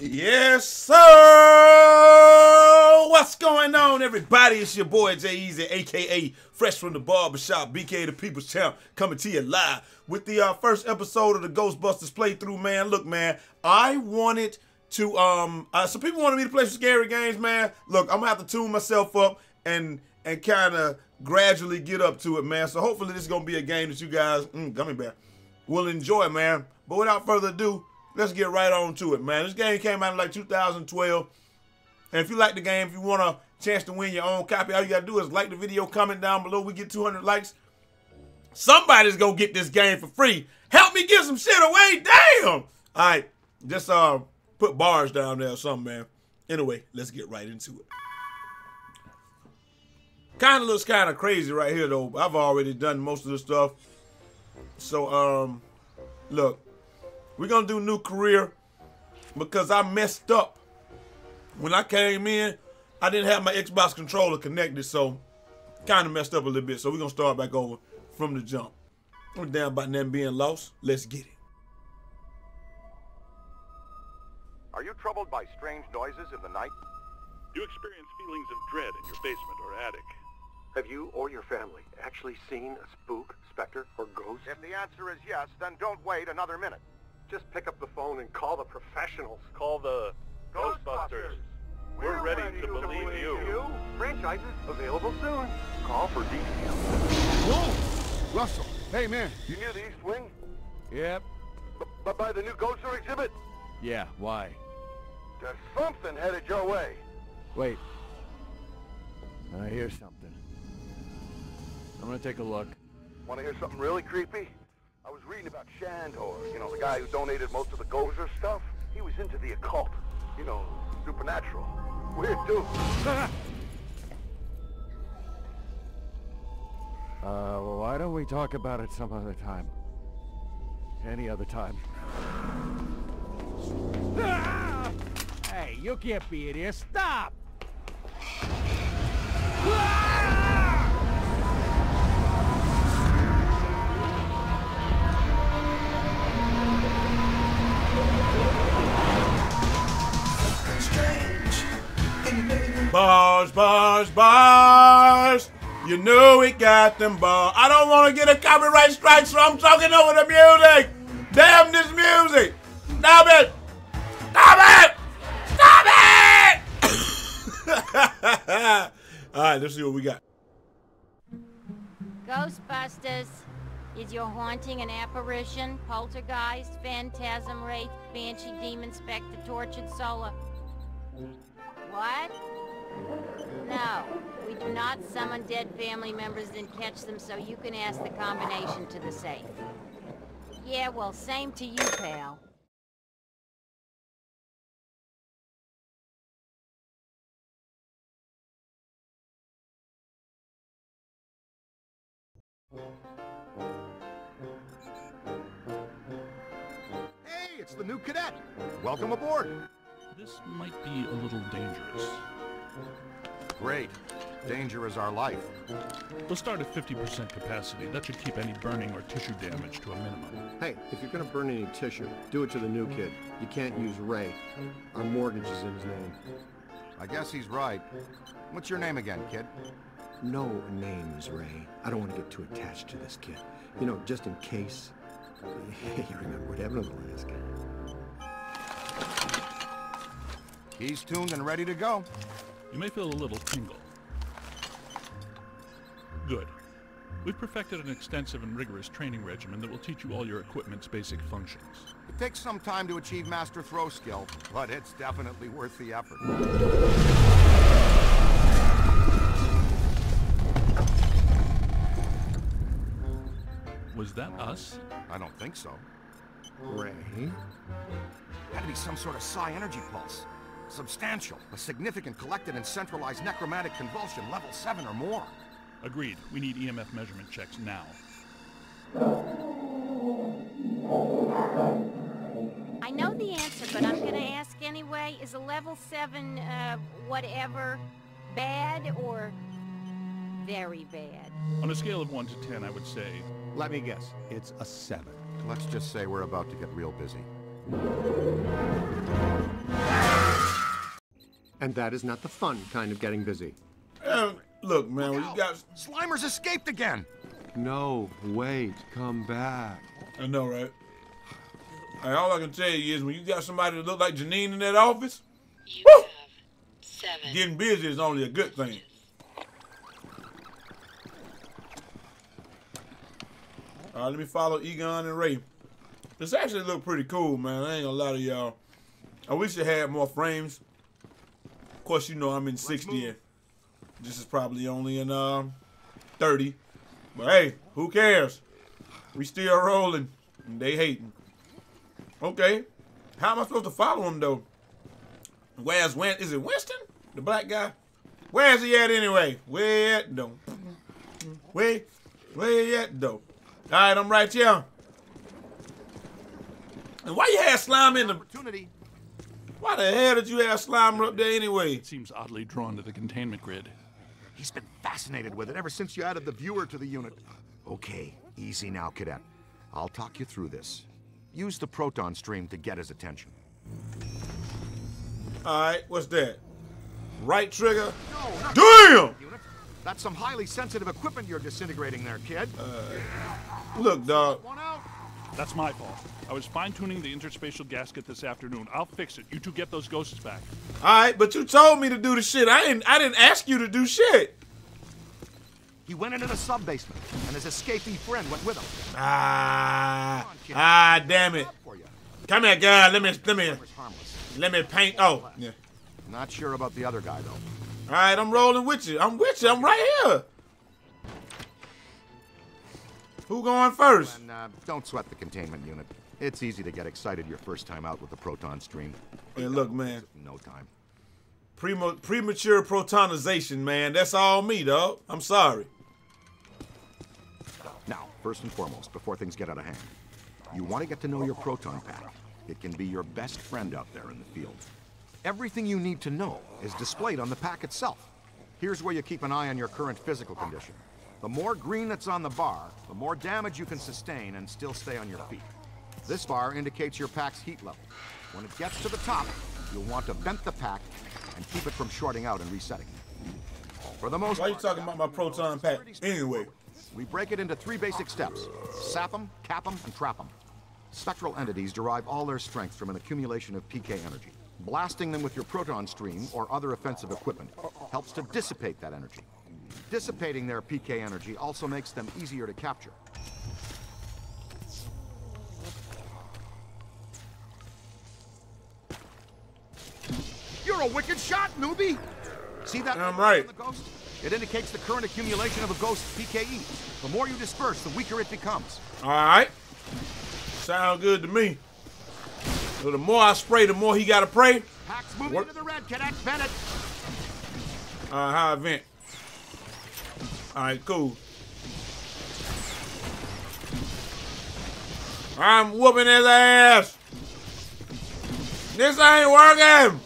Yes, sir! What's going on, everybody? It's your boy, Jai Eazy, a.k.a. Fresh from the Barbershop, BK the People's Champ, coming to you live with the first episode of the Ghostbusters playthrough, man. Look, man, I wanted to, some people wanted me to play some scary games, man. Look, I'm going to have to tune myself up and kind of gradually get up to it, man. So hopefully this is going to be a game that you guys, gummy bear, will enjoy, man. But without further ado, let's get right on to it, man. This game came out in like 2012. And if you like the game, if you want a chance to win your own copy, all you got to do is like the video, comment down below. We get 200 likes. Somebody's going to get this game for free. Help me give some shit away. Damn. All right. Just put bars down there or something, man. Anyway, let's get right into it. Kind of looks kind of crazy right here, though. I've already done most of the stuff. So, look. We're going to do new career because I messed up. When I came in, I didn't have my Xbox controller connected, so kind of messed up a little bit. So we're going to start back over from the jump. We're down about nothing being lost. Let's get it. Are you troubled by strange noises in the night? You experience feelings of dread in your basement or attic. Have you or your family actually seen a spook, specter, or ghost? If the answer is yes, then don't wait another minute. Just pick up the phone and call the professionals. Call the Ghostbusters. We're ready to believe you. Franchises available soon. Call for details. Whoa! Russell, hey man. You near the East Wing? Yep. But by the new Gozer exhibit? Yeah, why? There's something headed your way. Wait. I hear something. I'm gonna take a look. Wanna hear something really creepy? I was reading about Shandor, you know, the guy who donated most of the Gozer stuff. He was into the occult, you know, supernatural. Weird dude. Well, why don't we talk about it some other time? Any other time. Hey, you can't be in here. Stop! Bars, bars, bars. You know we got them bars. I don't want to get a copyright strike, so I'm talking over the music. Damn this music. Stop it. Stop it. Stop it. All right, let's see what we got. Ghostbusters, is your haunting an apparition, poltergeist, phantasm, wraith, banshee, demon, spectre, tortured soul? What? No, we do not summon dead family members and catch them, so you can ask the combination to the safe. Yeah, well, same to you, pal. Hey, it's the new cadet. Welcome aboard. This might be a little dangerous. Great. Danger is our life. We'll start at 50% capacity. That should keep any burning or tissue damage to a minimum. Hey, if you're gonna burn any tissue, do it to the new kid. You can't use Ray. Our mortgage is in his name. I guess he's right. What's your name again, kid? No names, Ray. I don't want to get too attached to this kid. You know, just in case. You remember what happened to the last guy. He's tuned and ready to go. You may feel a little tingle. Good. We've perfected an extensive and rigorous training regimen that will teach you all your equipment's basic functions. It takes some time to achieve master throw skill, but it's definitely worth the effort. Was that us? I don't think so. Ray? Had to be some sort of psi energy pulse. Substantial, a significant collected and centralized necromantic convulsion, level 7 or more. Agreed. We need EMF measurement checks now. I know the answer, but I'm gonna ask anyway. Is a level 7, whatever, bad or very bad? On a scale of 1 to 10, I would say... Let me guess. It's a 7. Let's just say we're about to get real busy. And that is not the fun kind of getting busy. Look, man, look you guys... Slimer's escaped again! No, wait, come back. I know, right? All I can tell you is when you got somebody that look like Janine in that office, woo, getting busy is only a good thing. All right, let me follow Egon and Ray. This actually look pretty cool, man. I ain't gonna lie to y'all. I wish it had more frames. Of course, you know I'm in 60. And this is probably only in 30. But hey, who cares? We still rolling, and they hating. Okay, how am I supposed to follow him though? Where's Winston? Is it Winston, the black guy? Where's he at anyway? Where at though? Where he at though? All right, I'm right here. And why you had Slimer in the opportunity? Why the hell did you have Slimer up there anyway? It seems oddly drawn to the containment grid. He's been fascinated with it ever since you added the viewer to the unit. Okay, easy now, cadet. I'll talk you through this. Use the proton stream to get his attention. All right, what's that? Right trigger? No, damn! That's some highly sensitive equipment you're disintegrating there, kid. Look, dog. That's my fault. I was fine-tuning the interspatial gasket this afternoon. I'll fix it. You two get those ghosts back. All right, but you told me to do the shit. I didn't ask you to do shit. He went into the sub-basement, and his escapee friend went with him. Damn it. Come here, guy. Let me paint. Oh, yeah. Not sure about the other guy, though. All right, I'm rolling with you. I'm with you. I'm right here. Who going first? And, don't sweat the containment unit. It's easy to get excited your first time out with the proton stream. Hey, look, man. No time. Premature protonization, man. That's all me, dog. I'm sorry. Now, first and foremost, before things get out of hand, you want to get to know your proton pack. It can be your best friend out there in the field. Everything you need to know is displayed on the pack itself. Here's where you keep an eye on your current physical condition. The more green that's on the bar, the more damage you can sustain and still stay on your feet. This bar indicates your pack's heat level. When it gets to the top, you'll want to vent the pack and keep it from shorting out and resetting. For the most part, why are you talking about my proton pack anyway? We break it into three basic steps: sap them, cap them, and trap them. Spectral entities derive all their strength from an accumulation of PK energy. Blasting them with your proton stream or other offensive equipment helps to dissipate that energy. Dissipating their PK energy also makes them easier to capture. You're a wicked shot, newbie! See that? I'm right. The ghost? It indicates the current accumulation of a ghost PKE. The more you disperse, the weaker it becomes. All right. Sound good to me. So the more I spray, the more he got to pray. Pack's moving into the red, cadet. Vent it. High vent. All right, cool. I'm whooping his ass. This ain't working.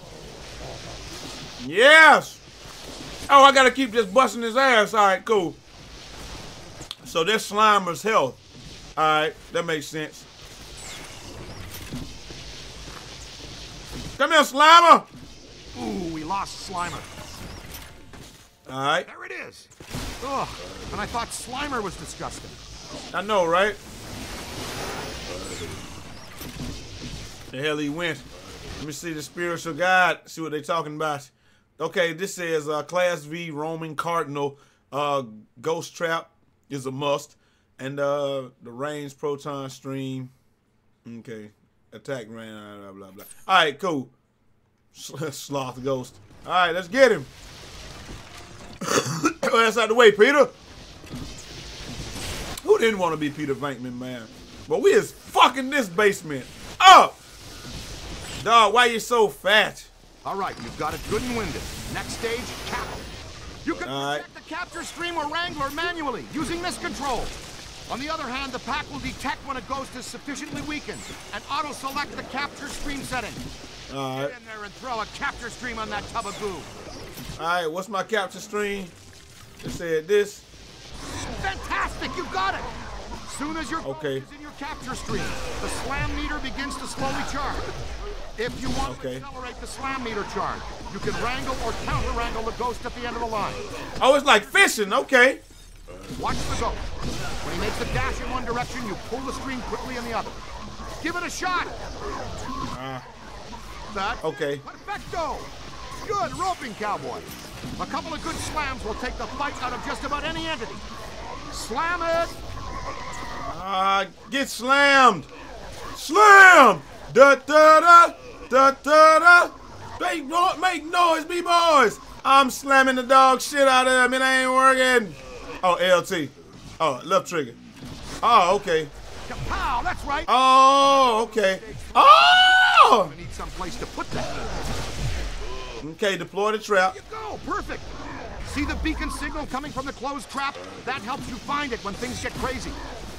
Yes. Oh, I gotta keep just busting his ass. All right, cool. So that's Slimer's health. All right, that makes sense. Come here, Slimer. Ooh, we lost Slimer. All right. There it is. Ugh, and I thought Slimer was disgusting. I know, right? The hell he went. Let me see the spiritual guide, see what they talking about. Okay, this says Class V Roman Cardinal Ghost Trap is a must. And the range proton stream. Okay, attack range, blah, blah, blah. All right, cool. Sloth ghost. All right, let's get him. That's out the way, Peter. Who didn't want to be Peter Venkman, man? But we is fucking this basement up. Dog, why you so fat? All right, you've got it good and winded. Next stage, capture. You can detect the capture stream or wrangler manually using this control. On the other hand, the pack will detect when a ghost is sufficiently weakened and auto-select the capture stream setting. All right. Get in there and throw a capture stream on that tub of goo. All right, what's my capture stream? It said this. Fantastic, you got it. soon as your okay. Is in your capture stream, the slam meter begins to slowly charge. If you want to accelerate the slam meter charge, you can wrangle or counter-wrangle the ghost at the end of the line. Oh, it's like fishing, okay. Watch the ghost. When he makes a dash in one direction, you pull the string quickly in the other. Give it a shot. That okay. Perfecto. Good roping, cowboy. A couple of good slams will take the fight out of just about any entity. Slam it. Get slammed. Slam. Da da da da da da. Make noise, be boys. I'm slamming the dog shit out of them. It ain't working. Oh, LT. Oh, left trigger. Oh, okay. Kapow, that's right. Oh, okay. Oh! I need some place to put that. Okay, deploy the trap. There you go, perfect. See the beacon signal coming from the closed trap? That helps you find it when things get crazy.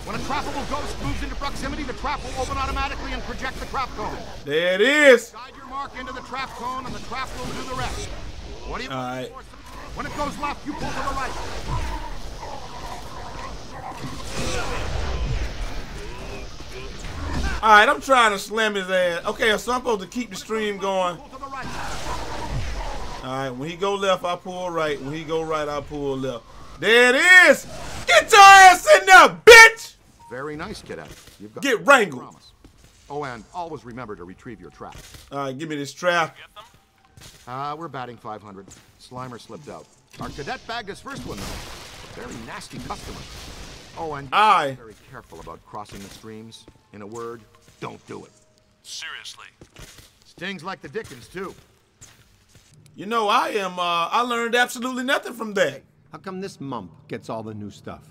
When a trappable ghost moves into proximity, the trap will open automatically and project the trap cone. There it is. Guide your mark into the trap cone, and the trap will do the rest. What do you want? When it goes left, you pull to the right. All right, I'm trying to slam his ass. Okay, so I'm supposed to keep the stream going. All right, when he go left, I pull right. When he go right, I pull left. There it is. Get your ass in there, bitch. Very nice, kiddo. You've got get wrangled. Oh, and always remember to retrieve your trap. All right, give me this trap. We're batting 500. Slimer slipped out. Our cadet bagged his first one, though. Very nasty customer. Oh, and be very careful about crossing the streams. In a word, don't do it. Seriously. Stings like the Dickens, too. You know, I learned absolutely nothing from that. Hey, how come this mump gets all the new stuff?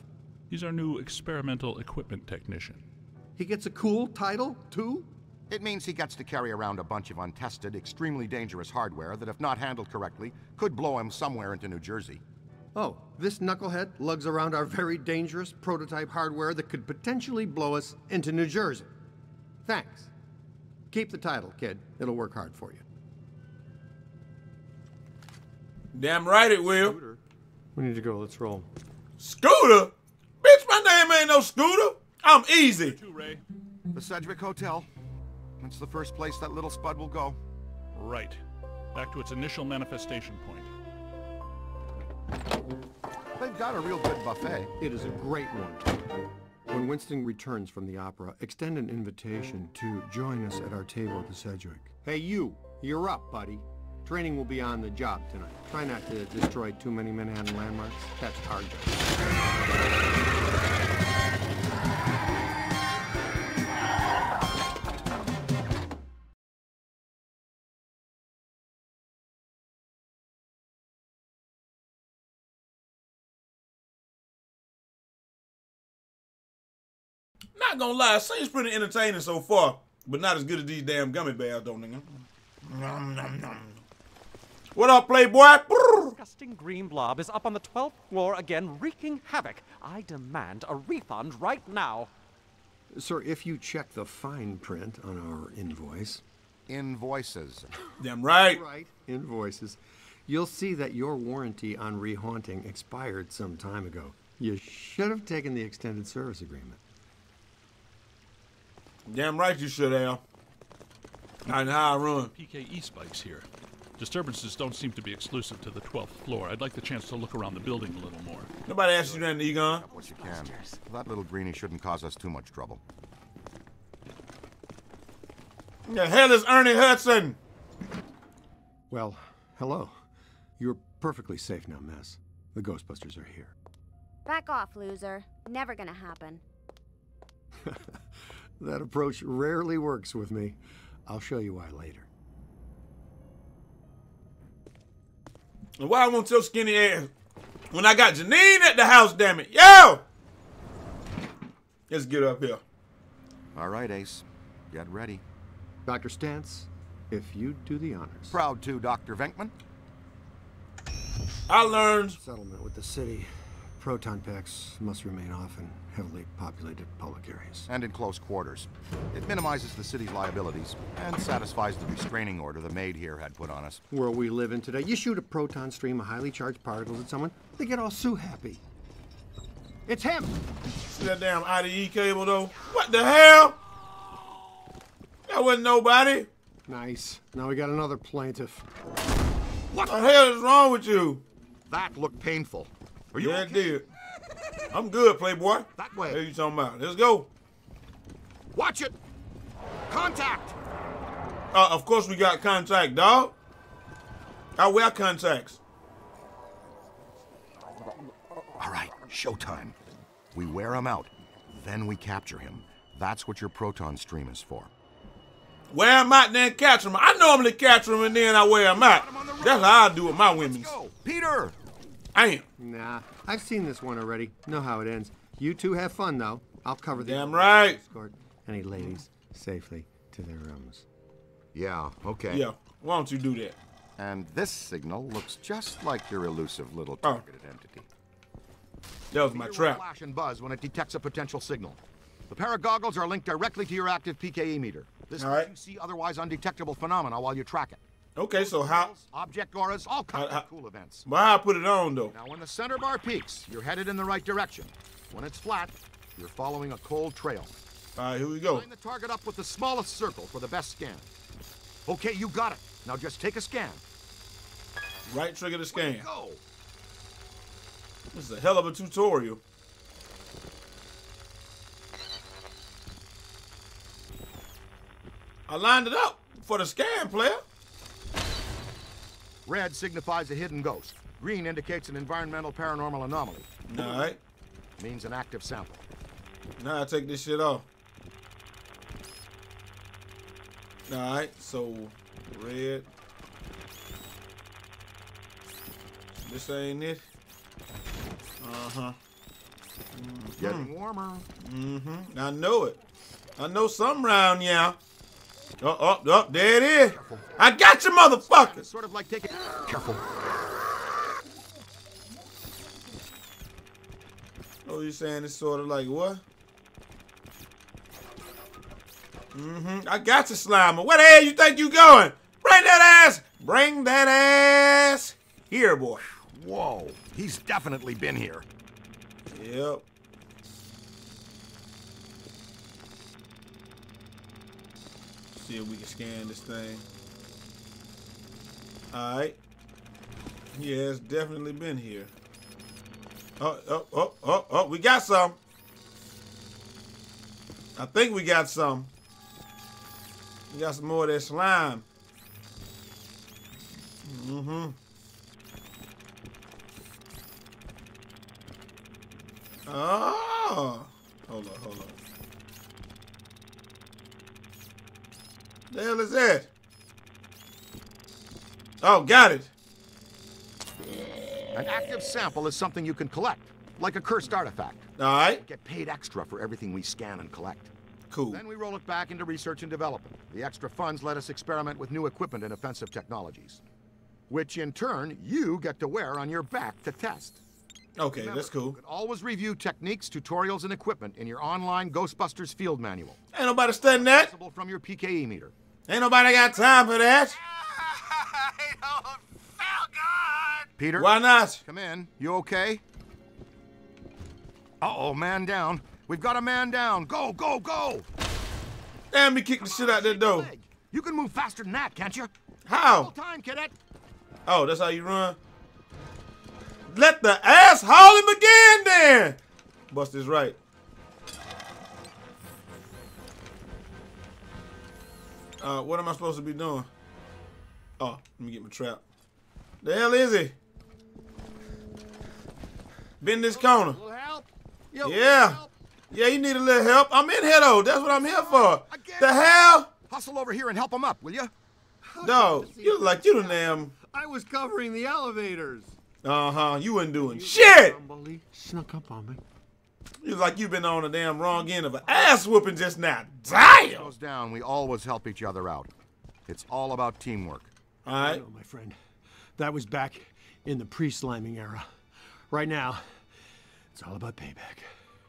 He's our new experimental equipment technician. He gets a cool title, too? It means he gets to carry around a bunch of untested, extremely dangerous hardware that, if not handled correctly, could blow him somewhere into New Jersey. Oh, this knucklehead lugs around our very dangerous prototype hardware that could potentially blow us into New Jersey. Thanks. Keep the title, kid. It'll work hard for you. Damn right it will. Scooter. We need to go. Let's roll. Scooter? Bitch, my name ain't no Scooter. I'm Easy. Too, Ray. The Sedgwick Hotel. That's the first place that little spud will go. Right. Back to its initial manifestation point. They've got a real good buffet. It is a great one. When Winston returns from the opera, extend an invitation to join us at our table at the Sedgwick. Hey, you. You're up, buddy. Training will be on the job tonight. Try not to destroy too many Manhattan landmarks. That's our job. Not gonna lie, it seems pretty entertaining so far, but not as good as these damn gummy bears, don't nigga. Nom, nom, nom. What up, playboy? Disgusting green blob is up on the 12th floor again, wreaking havoc. I demand a refund right now. Sir, if you check the fine print on our invoice. Invoices. Damn right. Right, invoices. You'll see that your warranty on rehaunting expired some time ago. You should have taken the extended service agreement. Damn right you should have. I know how I run. PKE spikes here. Disturbances don't seem to be exclusive to the 12th floor. I'd like the chance to look around the building a little more. Nobody asked you that, Egon. What you can. That little greenie shouldn't cause us too much trouble. The hell is Ernie Hudson? Well, hello. You're perfectly safe now, Miss. The Ghostbusters are here. Back off, loser. Never gonna happen. That approach rarely works with me. I'll show you why later. And why I want your skinny ass when I got Janine at the house, damn it. Yo! Let's get up here. All right, Ace. Get ready. Dr. Stantz, if you do the honors. Proud to, Dr. Venkman. I learned... Settlement with the city. Proton packs must remain off in heavily populated public areas. And in close quarters. It minimizes the city's liabilities and satisfies the restraining order the maid here had put on us. Where we live in today, you shoot a proton stream of highly charged particles at someone, they get all so happy. It's him. See that damn IDE cable though? What the hell? That wasn't nobody. Nice. Now we got another plaintiff. What the hell is wrong with you? That looked painful. Are you okay? Did. I'm good, Playboy. That way. What are you talking about? Let's go. Watch it. Contact. Of course we got contact, dog. I wear contacts. All right, showtime. We wear him out, then we capture him. That's what your proton stream is for. Wear him out, then capture him. I normally capture him and then I wear him out. That's how I do with my women. Peter! Damn. Nah, I've seen this one already. Know how it ends. You two have fun, though. I'll cover the... Damn right. Escort any ladies safely to their rooms. Yeah, okay. Yeah, why don't you do that? And this signal looks just like your elusive little targeted entity. That was my trap. Flash and buzz when it detects a potential signal. The pair of goggles are linked directly to your active PKE meter. This lets you see otherwise undetectable phenomena while you track it. Okay, so how... Object auras, all kinds of cool events. Why I put it on, though? Now, when the center bar peaks, you're headed in the right direction. When it's flat, you're following a cold trail. All right, here we go. Line the target up with the smallest circle for the best scan. Okay, you got it. Now just take a scan. Right trigger to scan. Go. This is a hell of a tutorial. I lined it up for the scan, player. Red signifies a hidden ghost. Green indicates an environmental paranormal anomaly. All right. Means an active sample. Now I take this shit off. All right, so red. This ain't it. Uh-huh. Mm-hmm. Getting warmer. Mm-hmm. I know it. I know something round now. Oh, oh, oh, there it is. Careful. I got you, motherfucker. It's sort of like taking... Careful. Oh, you're saying it's sort of like what? Mm-hmm. I got you, Slimer. Where the hell you think you going? Bring that ass! Bring that ass! Here, boy. Whoa, he's definitely been here. Yep. See if we can scan this thing. All right. Yeah, it's definitely been here. Oh, oh, oh, oh, oh, we got some. I think we got some. We got some more of that slime. Mm-hmm. Oh, hold on, hold on. The hell is that? Oh, got it. An active sample is something you can collect, like a cursed artifact. All right. Get paid extra for everything we scan and collect. Cool. Then we roll it back into research and development. The extra funds let us experiment with new equipment and offensive technologies, which in turn you get to wear on your back to test. Okay, remember, that's cool. You can always review techniques, tutorials, and equipment in your online Ghostbusters field manual. Ain't nobody studying that. From your PKE meter. Ain't nobody got time for that. I don't feel good. Peter? Why not? Come in. You okay? Uh-oh, man down. We've got a man down. Go, go, go. Damn, we kicked the shit out there, though. You can move faster than that, can't you? How? Full time, cadet. Oh, that's how you run? Let the ass haul him again, then! Bust is right. What am I supposed to be doing? Oh, let me get my trap. The hell is he? Bend this corner. Yeah. Yeah, you need a little help. I'm in here, though. That's what I'm here for. The hell? Hustle over here and help him up, will you? No, you look like you the damn... I was covering the elevators. Uh-huh, you ain't doing shit! Snuck up on me. You like you've been on the damn wrong end of an ass whooping just now. Damn! Goes down, we always help each other out. It's all about teamwork. All right. I know, my friend. That was back in the pre-sliming era. Right now, it's all about payback.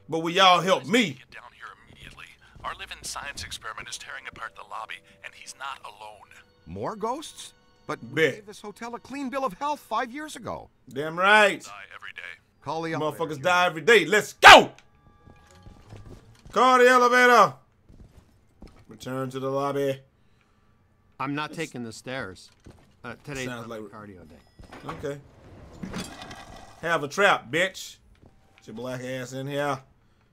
But will y'all help me? Get down here immediately. Our live-in science experiment is tearing apart the lobby, and he's not alone. More ghosts? But we gave this hotel a clean bill of health 5 years ago. Damn right. Die every day. Call the elevator. Motherfuckers die every day. Let's go! Call the elevator. Return to the lobby. I'm not taking the stairs. Today's not like cardio day. Okay. Have a trap, bitch. Get your black ass in here.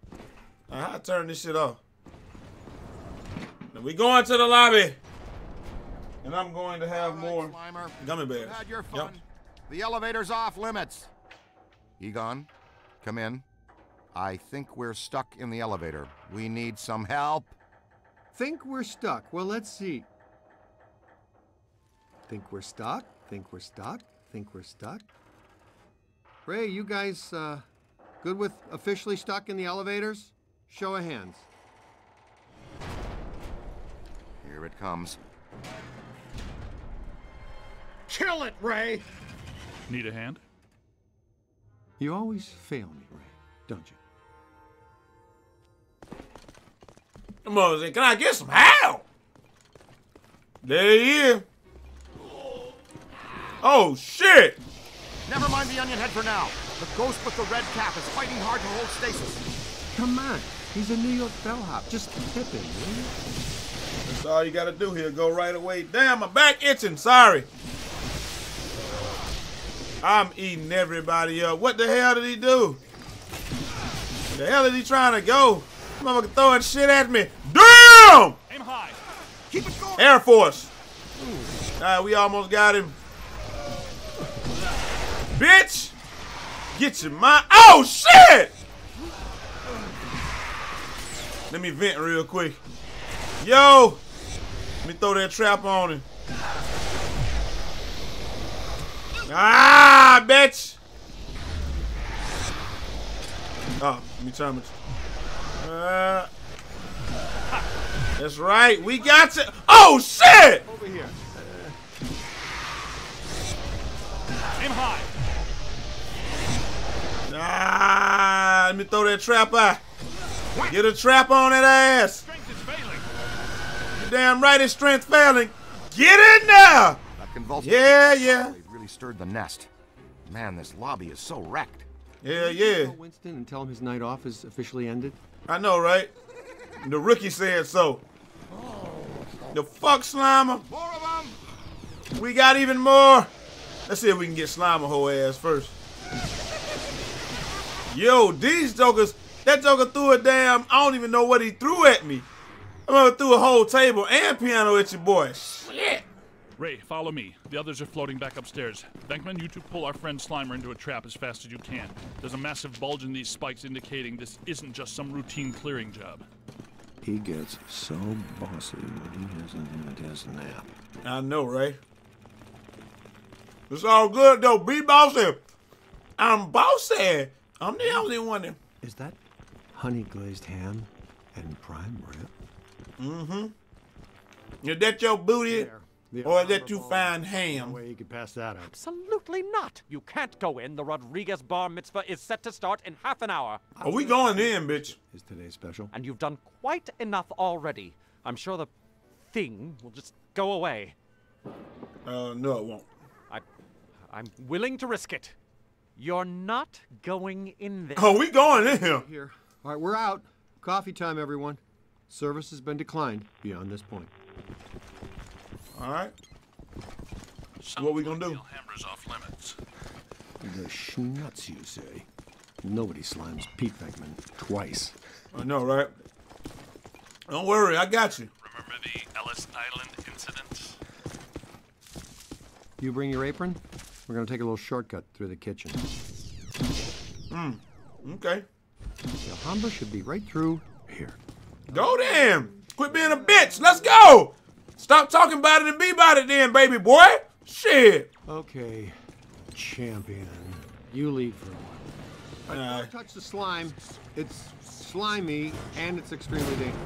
Right, I'll turn this shit off. Now we going to the lobby. And I'm going to have more gummy bears. Had your fun. Yep. The elevator's off limits. Egon, come in. I think we're stuck in the elevator. We need some help. Think we're stuck. Well, let's see. Think we're stuck? Think we're stuck? Think we're stuck? Ray, you guys good with officially stuck in the elevators? Show of hands. Here it comes. Kill it, Ray! Need a hand? You always fail me, Ray, don't you? Come on, can I get some help? There he is. Oh, shit! Never mind the onion head for now. The ghost with the red cap is fighting hard to hold stasis. Come on, he's a New York bellhop. Just tip him, will you? That's all you gotta do here. Go right away. Damn, my back itching. Sorry. I'm eating everybody up. What the hell did he do? The hell is he trying to go? Motherfucker throwing shit at me. Damn! Aim high. Keep it going. Air Force. All right, we almost got him. Bitch! Get your mind. Oh, shit! Let me vent real quick. Yo! Let me throw that trap on him. Ah, bitch! Oh, let me turn it. That's right. We got to. Oh, shit! Over here. Aim high. Ah, let me throw that trap out. Get a trap on that ass. Strength is failing. You're damn right, his strength failing. Get in there. Yeah, yeah. Really stirred the nest. Man, this lobby is so wrecked. Yeah, yeah. Call Winston and tell him his night off is officially ended. I know, right? The rookie said so. Oh. The fuck, Slimer. More of them. We got even more. Let's see if we can get Slimer whole ass first. Yo, these jokers, that joker threw a damn, I don't even know what he threw at me. I remember threw a whole table and piano at your boy. Shit. Ray, follow me. The others are floating back upstairs. Venkman, you two pull our friend Slimer into a trap as fast as you can. There's a massive bulge in these spikes indicating this isn't just some routine clearing job. He gets so bossy when he doesn't have his nap. I know, Ray. It's all good, though. Be bossy. I'm bossy. I'm the only one. Is that honey glazed ham and prime rib? Mm-hmm. Is that your booty, or is that you fine ham? No way you could pass that up. Absolutely not. You can't go in. The Rodriguez Bar Mitzvah is set to start in half an hour. Are we going in, bitch? Is today's special? And you've done quite enough already. I'm sure the thing will just go away. No, it won't. I'm willing to risk it. You're not going in there. Oh, we going in here. All right, we're out. Coffee time, everyone. Service has been declined beyond this point. All right. So what are we going to do? Off limits. The schnutz, you say? Nobody slimes Pete Venkman twice. I know, right? Don't worry, I got you. Remember the Ellis Island incident? You bring your apron? We're going to take a little shortcut through the kitchen. Okay. The Hamba should be right through here. Go damn! Quit being a bitch! Let's go! Stop talking about it and be about it then, baby boy! Shit! Okay, champion. You lead for a while. Don't touch the slime. It's slimy and it's extremely dangerous.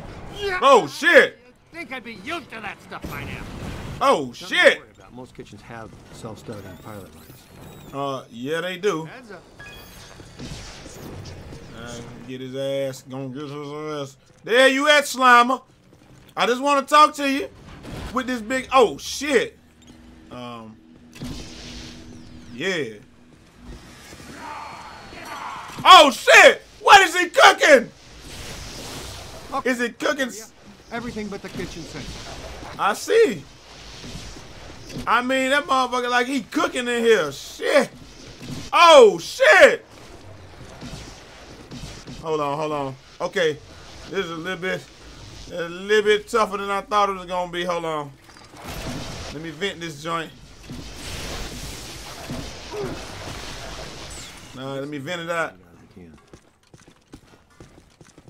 Yeah. Oh, shit! I think I'd be used to that stuff by now. Oh, don't shit! Most kitchens have self-starting pilot lights. Yeah, they do. Hands up. Get his ass. Gonna get his ass. There you at, Slimer. I just want to talk to you with this big... Oh, shit. Yeah. Oh shit! What is he cooking? Okay. Is it cooking? Everything but the kitchen sink. I see. I mean, that motherfucker like he cooking in here. Shit. Oh shit! Hold on, hold on. Okay, this is a little bit tougher than I thought it was gonna be. Hold on. Let me vent this joint. Let me vent it out.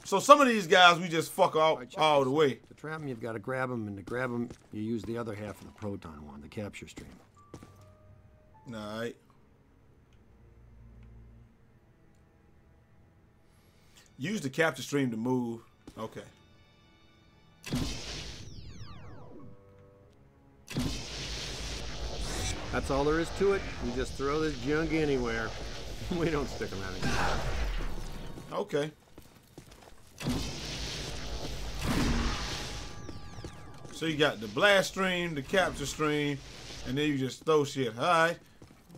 So some of these guys we just fuck all the way. To trap them, you've got to grab them, and to grab them, you use the other half of the proton one, the capture stream. All right. Use the capture stream to move. Okay. That's all there is to it. You just throw this junk anywhere. We don't stick them out anymore. Okay. So you got the blast stream, the capture stream, and then you just throw shit. All right.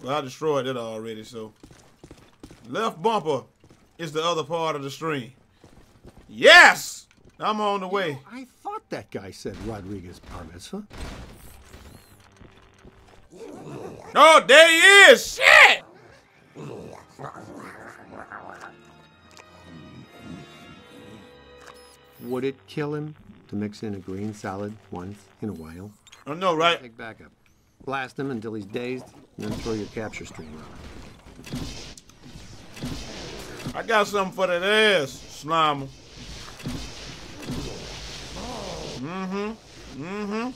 Well, I destroyed it already, so. Left bumper. It's the other part of the stream. Yes! I'm on the way. Know, I thought that guy said Rodriguez Bar Mitzvah. Oh, there he is! Shit! Would it kill him to mix in a green salad once in a while? I know, right? Take backup. Blast him until he's dazed, and then throw your capture stream on him. I got something for that ass, Slimer. Mm-hmm.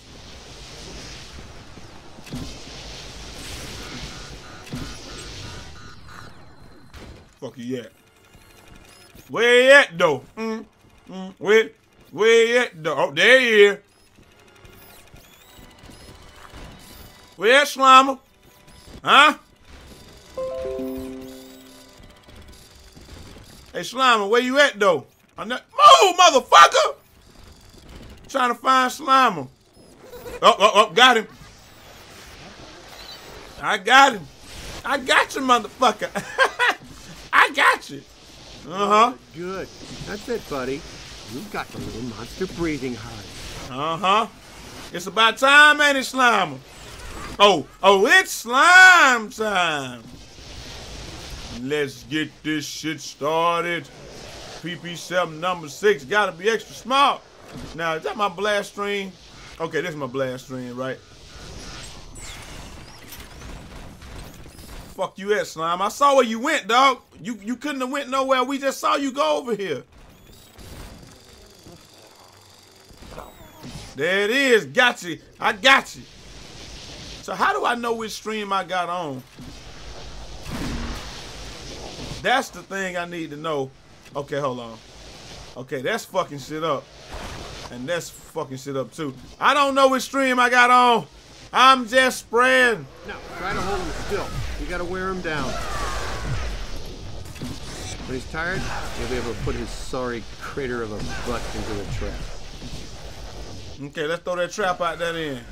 Fuck you at? Where he at though? Where he at though? Oh, there he is. Where at, Slimer? Huh? Hey, Slimer, where you at, though? I'm not... Move, motherfucker! I'm trying to find Slimer. Oh, got him. I got him. I got you, motherfucker. I got you. Uh-huh. Good. That's it, buddy. You got the little monster breathing hard. Uh-huh. It's about time, ain't it, Slimer? Oh, it's slime time. Let's get this shit started. PP7 number 6 gotta be extra smart. Now, is that my blast stream? Okay, this is my blast stream, right? Fuck you at, Slime. I saw where you went, dog. You couldn't have went nowhere. We just saw you go over here. There it is. Got you. I got you. So how do I know which stream I got on? That's the thing I need to know. Okay, hold on. Okay, that's fucking shit up. And that's fucking shit up, too. I don't know which stream I got on. I'm just spraying. No, try to hold him still. You gotta wear him down. When he's tired, you'll be able to put his sorry crater of a butt into the trap. Okay, let's throw that trap out that end.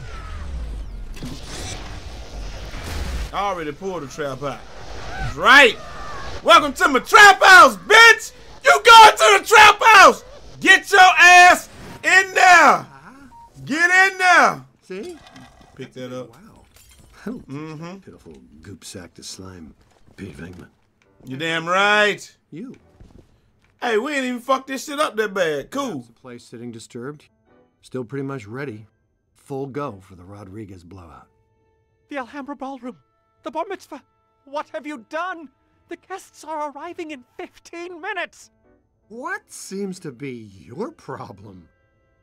I already pulled the trap out. That's right. Welcome to my trap house, bitch! You going to the trap house! Get your ass in there! Get in there! See? Pick that up. Wow. Mm-hmm. Pitiful goop sack to slime, Peter Venkman. You damn right. You. Hey, we ain't even fucked this shit up that bad. Cool. The place sitting disturbed. Still pretty much ready. Full go for the Rodriguez blowout. The Alhambra Ballroom. The Bar Mitzvah. What have you done? The guests are arriving in 15 minutes! What seems to be your problem?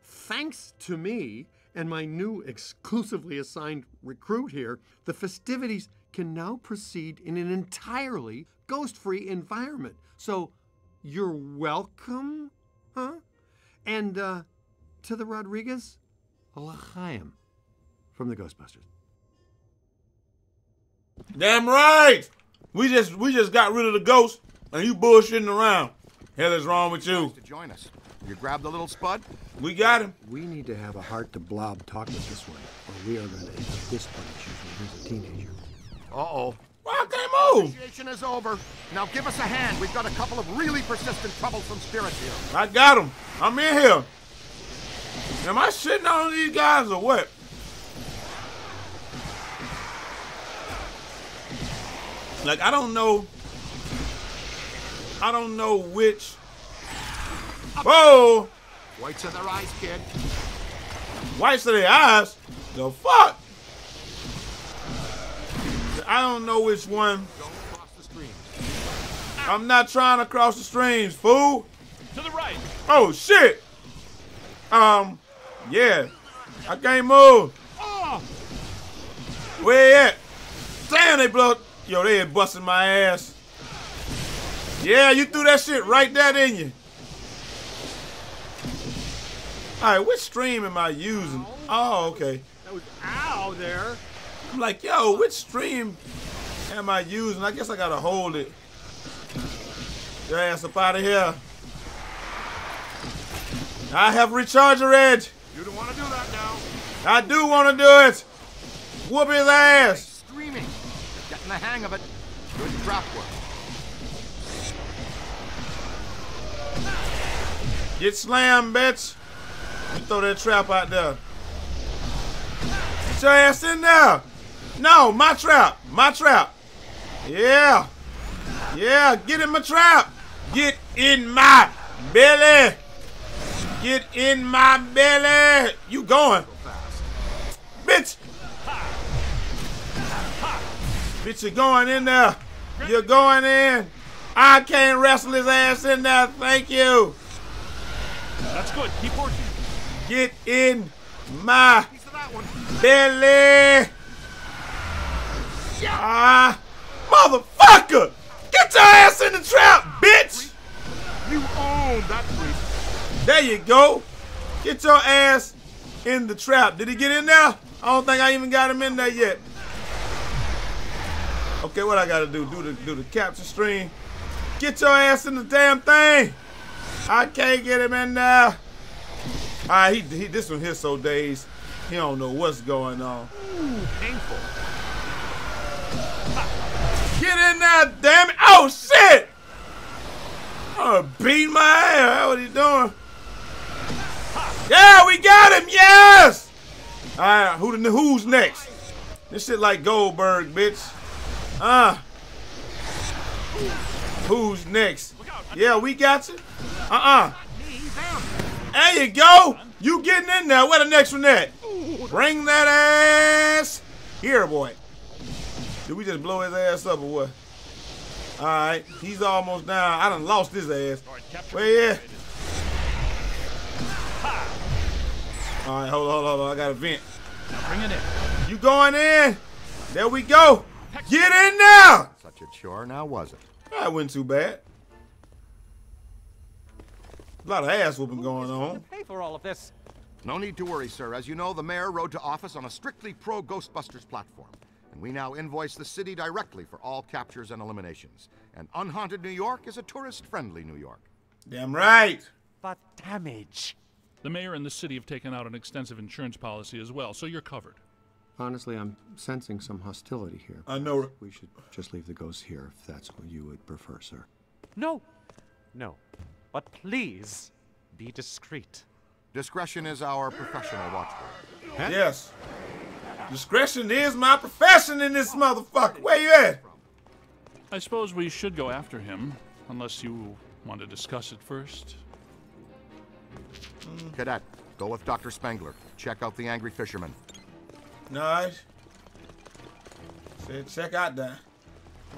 Thanks to me and my new exclusively assigned recruit here, the festivities can now proceed in an entirely ghost-free environment. So, you're welcome, huh? And, to the Rodriguez, Alachayim from the Ghostbusters. Damn right! We just got rid of the ghost, and you bullshitting around. Hell is wrong with you? Nice to join us. You grabbed the little spud? We got him. We need to have a heart-to-blob talk with this one, or we are going to end up this punishment as a teenager. Uh-oh. Why can't move. Negotiation is over. Now give us a hand. We've got a couple of really persistent, troublesome spirits here. I got them. I'm in here. Am I shitting on these guys or what? Like, I don't know which. Whoa! Whites in their eyes, kid. Whites in their eyes? The fuck? I don't know which one. Don't cross the streams. I'm not trying to cross the streams, fool. To the right. Oh shit. Yeah. I can't move. Oh. Where at? Damn, they blew. Yo, they had busting my ass. Yeah, you threw that shit right there, didn't you? All right, which stream am I using? Ow. Oh, okay. That was ow there. I'm like, yo, which stream am I using? I guess I gotta hold it. Your ass up out of here. I have recharger edge. You don't want to do that now. I do want to do it. Whoop his ass. I'm screaming. Getting the hang of it. Good drop work. Get slammed, bitch. You throw that trap out there. Get your ass in there. No, my trap. My trap. Yeah. Yeah, get in my trap. Get in my belly. Get in my belly. You going. Bitch. Bitch, you're going in there. You're going in. I can't wrestle his ass in there. Thank you. That's good. Keep working. Get in my belly. Ah, motherfucker! Get your ass in the trap, bitch! You own that freak. There you go. Get your ass in the trap. Did he get in there? I don't think I even got him in there yet. Okay, what I gotta do? Do the capture stream. Get your ass in the damn thing. I can't get him in there. All right, he this one here so dazed. He don't know what's going on. Ooh, painful. Get in there, damn it. Oh, shit. I'm gonna beat my ass. How are you doing? Yeah, we got him, yes. All right, who's next? This shit like Goldberg, bitch. Who's next? Yeah, we got you. There you go. You getting in there. Where the next one at? Bring that ass here, boy. Did we just blow his ass up or what? All right. He's almost down. I done lost his ass. Where he at? All right. Hold on. I got a vent. Bring it in. You going in. There we go. Get in there. Such a chore now, was it? That wasn't too bad. A lot of ass whooping going on. Pay for all of this. No need to worry, sir. As you know, the mayor rode to office on a strictly pro-Ghostbusters platform. And we now invoice the city directly for all captures and eliminations. And unhaunted New York is a tourist-friendly New York. Damn right. But damage. The mayor and the city have taken out an extensive insurance policy as well, so you're covered. Honestly, I'm sensing some hostility here. I know. We should just leave the ghosts here if that's what you would prefer, sir. No. No. But please, be discreet. Discretion is our professional watchword. Huh? Yes. Discretion is my profession in this motherfucker. Where you at? I suppose we should go after him, unless you want to discuss it first. Cadet, go with Dr. Spengler. Check out the angry fisherman. Nice. Said check out that.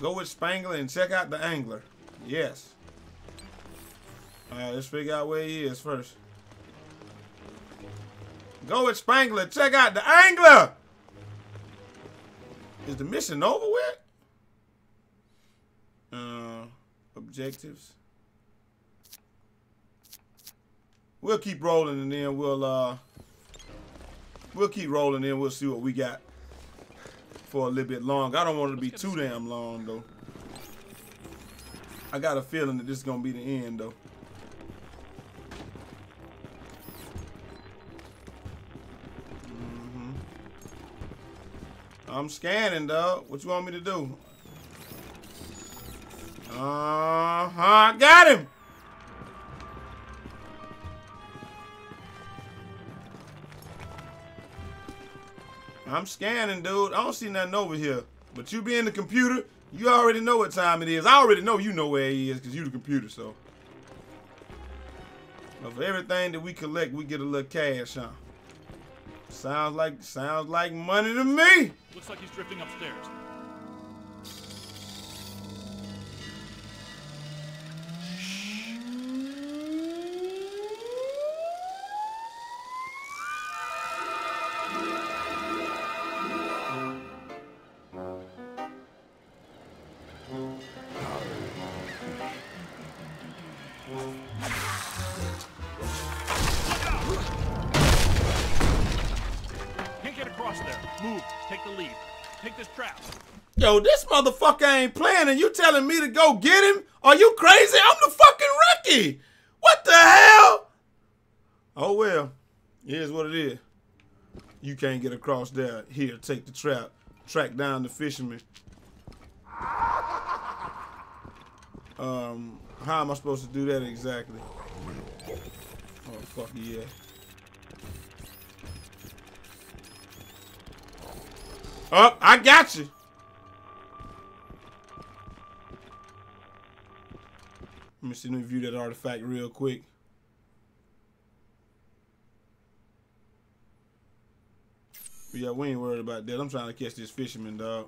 Go with Spengler and check out the angler. Yes. All right, let's figure out where he is first. Go with Spangler. Check out the angler. Is the mission over with? Objectives. We'll keep rolling and then we'll keep rolling and we'll see what we got for a little bit longer. I don't want it to be too damn long though. I got a feeling that this is gonna be the end though. I'm scanning, dog. What you want me to do? I got him. I'm scanning, dude. I don't see nothing over here. But you being the computer, you already know what time it is. I already know you know where he is because you the computer, so. But for everything that we collect, we get a little cash, huh? Sounds like money to me. Looks like he's drifting upstairs. Yo, this motherfucker ain't playing and you telling me to go get him? Are you crazy? I'm the fucking Ricky. What the hell? Oh, well. Here's what it is. You can't get across there. Here, take the trap. Track down the fisherman. How am I supposed to do that exactly? Oh, fuck yeah. Oh, I got you. Let me see, let me view that artifact real quick. Yeah, we ain't worried about that. I'm trying to catch this fisherman, dog.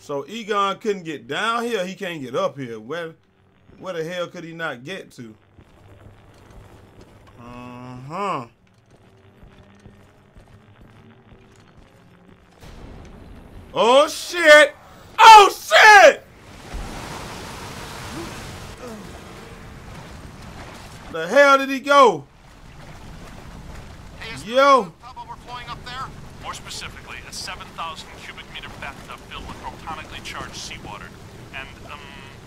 So Egon couldn't get down here. He can't get up here. Where the hell could he not get to? Uh-huh. Oh, shit. Oh, shit. The hell did he go? Hey, yo. Tub overflowing up there? More specifically, a 7,000 cubic meter bathtub filled with protonically charged seawater and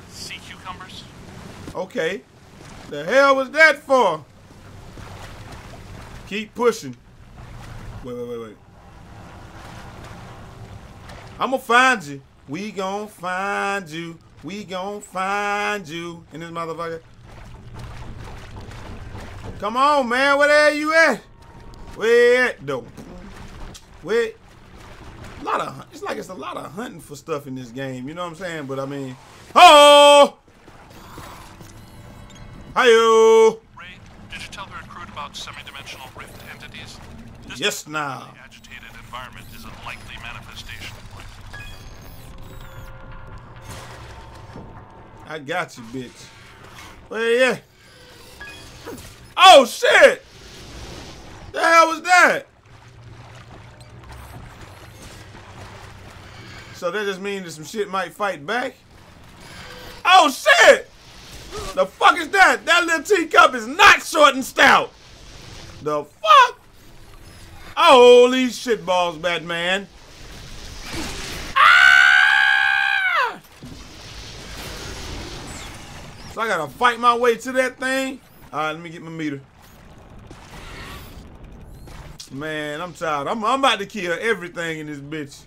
sea cucumbers. Okay. The hell was that for? Keep pushing. Wait. I'm gonna find you. We gonna find you. We gonna find you. And this motherfucker. Come on, man. Where the hell you at? Where at, though? Where? It's a lot of hunting for stuff in this game. You know what I'm saying? But, I mean... Oh! Hi-yo! Ray, did you tell the recruit about semi-dimensional rift entities? This yes, now. This agitated environment is a likely manifestation of life. I got you, bitch. Where you at? Oh, shit! The hell was that? So that just means that some shit might fight back? Oh, shit! The fuck is that? That little teacup is not short and stout! The fuck? Holy shit balls, Batman. Ah! So I gotta fight my way to that thing? Alright, let me get my meter. Man, I'm tired. I'm about to kill everything in this bitch.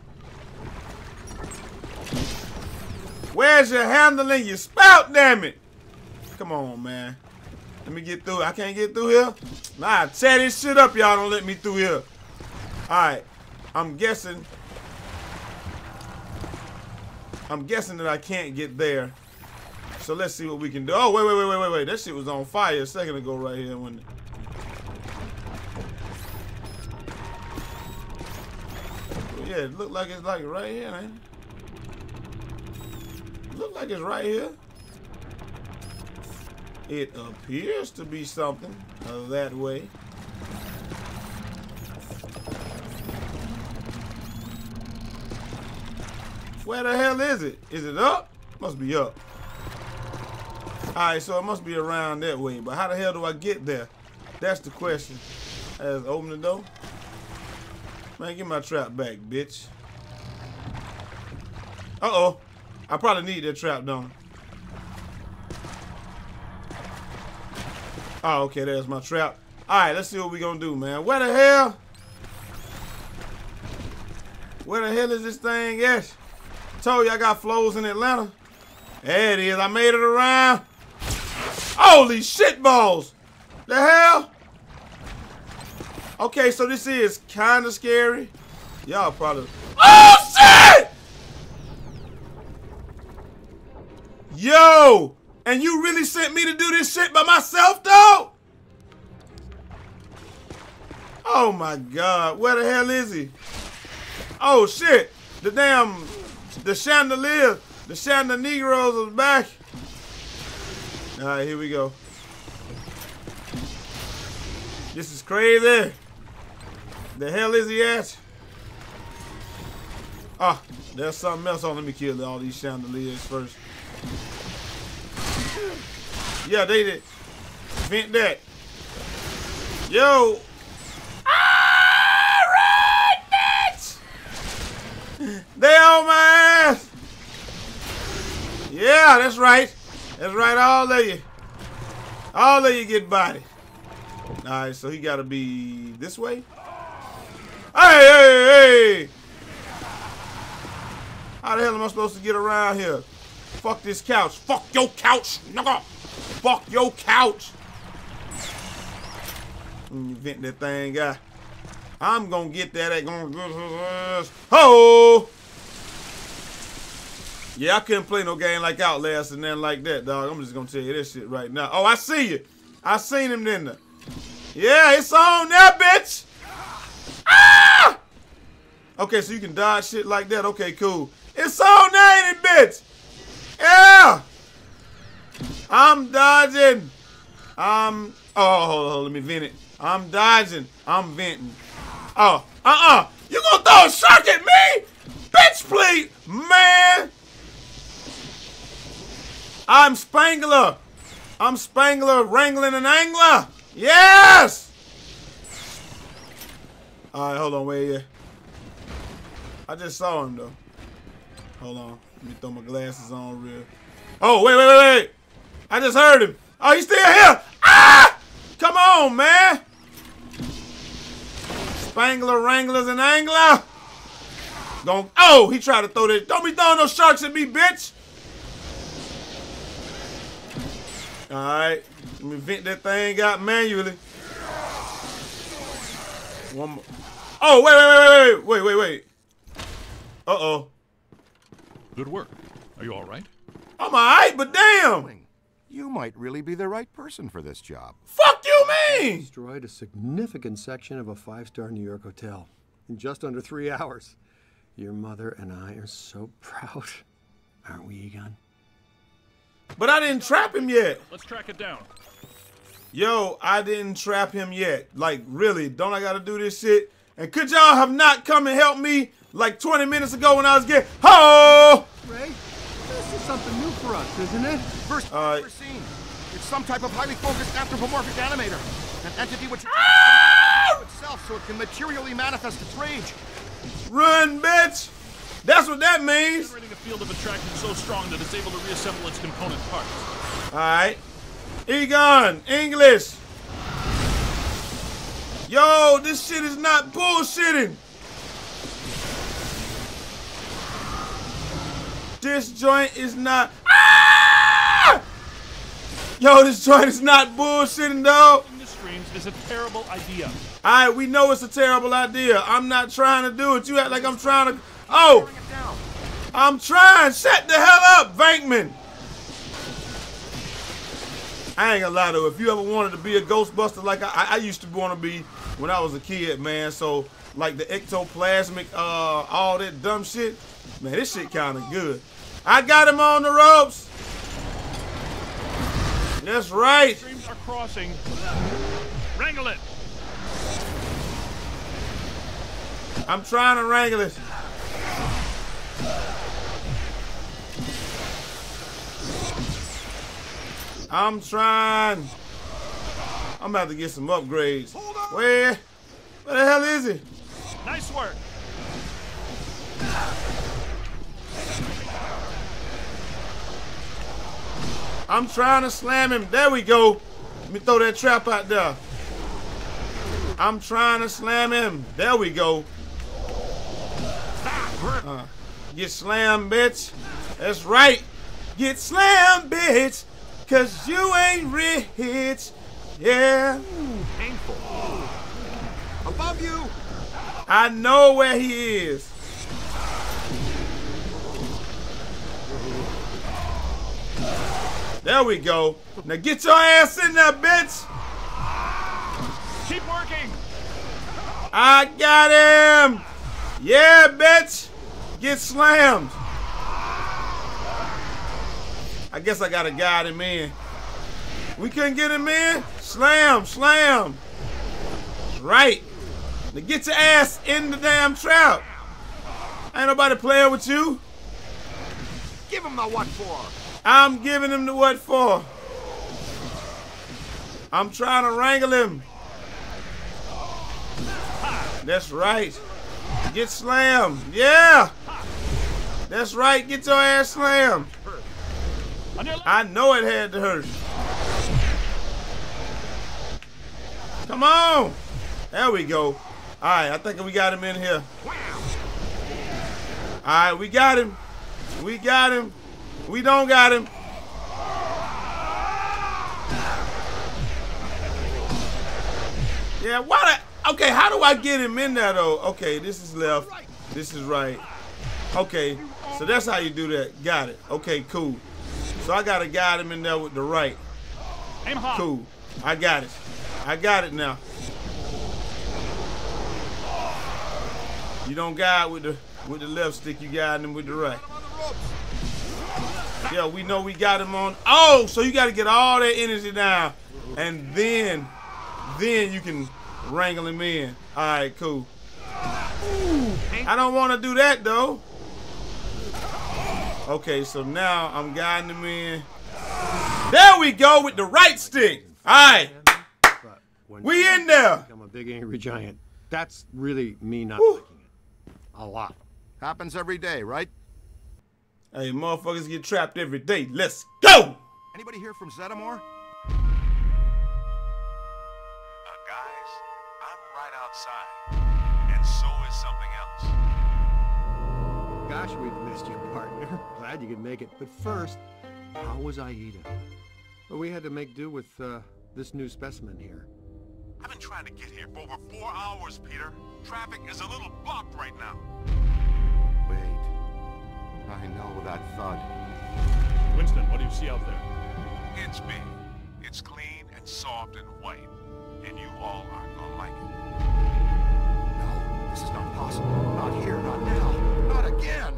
Where's your handling? Your spout, damn it! Come on, man. Let me get through. I can't get through here? Nah, tear this shit up, y'all don't let me through here. Alright, I'm guessing that I can't get there. So let's see what we can do. Oh, wait. That shit was on fire a second ago right here. When... Yeah, it looked like it's like right here, ain't it? Looked like it's right here. It appears to be something that way. Where the hell is it? Is it up? Must be up. Alright, so it must be around that way, but how the hell do I get there? That's the question. Let's open the door. Man, get my trap back, bitch. Uh-oh. I probably need that trap, don't I? Oh, okay, there's my trap. Alright, let's see what we gonna do, man. Where the hell? Where the hell is this thing at? Told you I got flows in Atlanta. There it is. I made it around. Holy shit balls! The hell? Okay, so this is kind of scary. Y'all probably. Oh shit! Yo! And you really sent me to do this shit by myself, though? Oh my God! Where the hell is he? Oh shit! The damn, the chandelier, the Negroes is back. All right, here we go. This is crazy. The hell is he at? Ah, there's something else. Oh, let me kill all these chandeliers first. Yeah, they did. Vent that. Yo. They on my ass! Yeah, that's right. That's right, all of you. All of you get bodied. Alright, so he gotta be this way? Hey! How the hell am I supposed to get around here? Fuck this couch. Fuck your couch, nigga! Fuck your couch! You vent that thing, guy. I'm gonna get that. Oh! Yeah, I couldn't play no game like Outlast and nothing like that, dog. I'm just gonna tell you this shit right now. Oh, I see you. I seen him then. Yeah, it's on there, bitch. Ah! Okay, so you can dodge shit like that. Okay, cool. It's on there, ain't it, bitch? Yeah. I'm dodging. Oh, hold on, let me vent it. I'm dodging. I'm venting. Oh, you gonna throw a shark at me? Bitch, please, man. I'm Spangler. I'm Spangler, wrangling an angler. Yes. All right, hold on, wait here. I just saw him though. Hold on, let me throw my glasses on real. Oh, wait. I just heard him. Oh, he's still here. Ah! Come on, man. Spangler, wranglers, and angler. Don't. Oh, he tried to throw that. Don't be throwing no sharks at me, bitch. All right, let me vent that thing out manually. One more. Oh, wait. Uh oh. Good work. Are you all right? I'm all right, but damn. You might really be the right person for this job. Fuck you, man! Destroyed a significant section of a five-star New York hotel in just under 3 hours. Your mother and I are so proud. Aren't we, Egon? But I didn't trap him yet. Let's track it down. Yo, I didn't trap him yet. Like, really, don't I gotta do this shit? And could y'all have not come and helped me like 20 minutes ago when I was getting... Ho! Ray? This is something new for us, isn't it? First we've ever seen. It's some type of highly focused anthropomorphic animator. An entity which itself so it can materially manifest its rage. Run, bitch! That's what that means! Generating a field of attraction so strong that it's able to reassemble its component parts. Alright. Egon, English! Yo, this shit is not bullshitting! This joint is not. Ah! Yo, this joint is not bullshitting, dog. In the streams is a terrible idea. All right, we know it's a terrible idea. I'm not trying to do it. You act like I'm trying to. Oh, I'm trying. Shut the hell up, Venkman. I ain't gonna lie though. If you ever wanted to be a Ghostbuster, like I used to want to be when I was a kid, man. So like the ectoplasmic, all that dumb shit. Man, this shit kind of good. I got him on the ropes. That's right. Streams are crossing. Wrangle it. I'm trying to wrangle it. I'm trying. I'm about to get some upgrades. Where the hell is he? Nice work. I'm trying to slam him. There we go. Let me throw that trap out there. I'm trying to slam him. There we go. Get slammed, bitch. That's right. Get slammed, bitch. Cause you ain't rich. Yeah. Ooh, painful. Above you. I know where he is. There we go. Now get your ass in there, bitch. Keep working. I got him. Yeah, bitch. Get slammed. I guess I gotta guide him in. We couldn't get him in. Slam, slam. Right. Now get your ass in the damn trap. Ain't nobody playing with you. Give him my what for. I'm giving him the what for. I'm trying to wrangle him. That's right. Get slammed. Yeah. That's right. Get your ass slammed. I know it had to hurt. Come on. There we go. All right. I think we got him in here. All right. We got him. We got him. We don't got him. Yeah, why the, okay, how do I get him in there though? Okay, this is left, this is right. Okay, so that's how you do that, got it. Okay, cool. So I gotta guide him in there with the right. Cool, I got it now. You don't guide with the left stick, you guide him with the right. Yeah, we know we got him on. Oh, so you got to get all that energy down, and then you can wrangle him in. All right, cool. Ooh, I don't want to do that though. Okay, so now I'm guiding him in. There we go with the right stick. All right, we in there. I'm a big angry giant. That's really me not liking it a lot. Happens every day, right? Hey, motherfuckers get trapped every day. Let's go! Anybody here from Zetamore? Guys, I'm right outside. And so is something else. Gosh, we've missed you, partner. Glad you could make it. But first, how was Aida? Well, we had to make do with this new specimen here. I've been trying to get here for over 4 hours, Peter. Traffic is a little blocked right now. Wait. I know that thud. Winston, what do you see out there? It's big. It's clean and soft and white. And you all aren't gonna like it. No, this is not possible. Not here, not now, not again!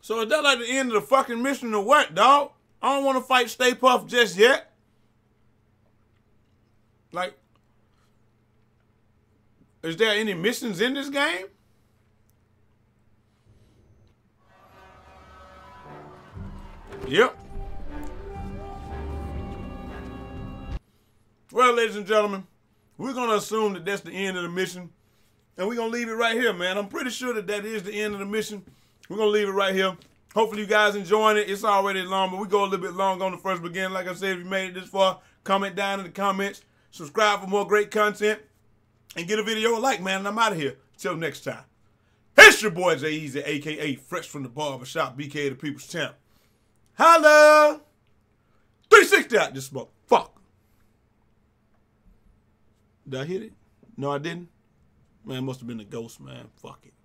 So is that like the end of the fucking mission or what, dog? I don't want to fight Stay Puft just yet. Like... is there any missions in this game? Yep. Well, ladies and gentlemen, we're going to assume that that's the end of the mission. And we're going to leave it right here, man. I'm pretty sure that that is the end of the mission. We're going to leave it right here. Hopefully you guys enjoying it. It's already long, but we go a little bit long on the first begin. Like I said, if you made it this far, comment down in the comments. Subscribe for more great content. And get a video a like, man, and I'm out of here. Till next time. It's your boy, Jai Eazy, a.k.a. Fresh from the Barbershop, BK the People's Champ. Holla! 360 out this motherfucker. Did I hit it? No, I didn't. Man, it must have been the ghost, man. Fuck it.